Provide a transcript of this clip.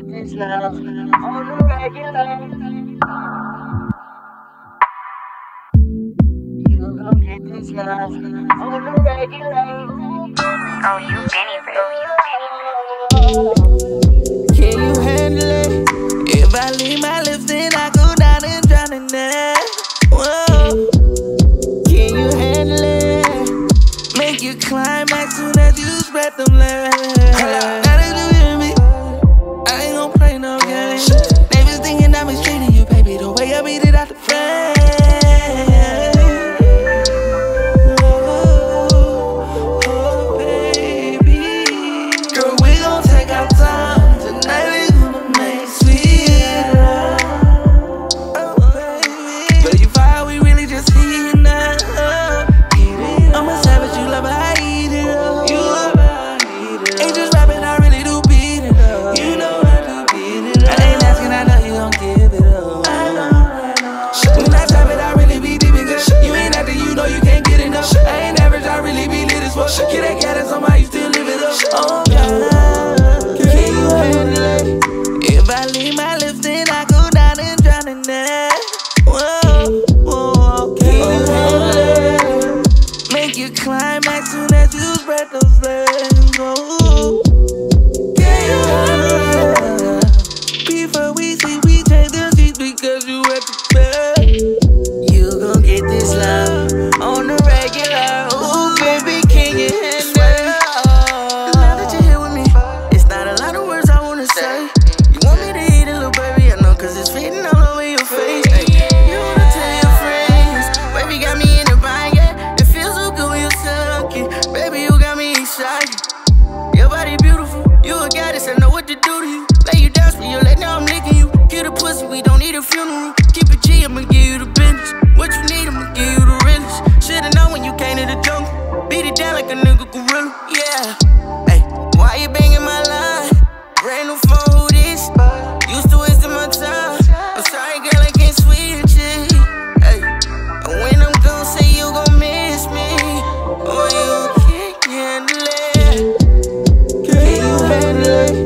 get this love on the regular. You gon' get this love on the regular. Oh, you Benny Rip. Can you handle it? If I leave my lips, then I go down and drown in there. Whoa. Can you handle it? Make you climax soon as you spread them legs. Can you handle it?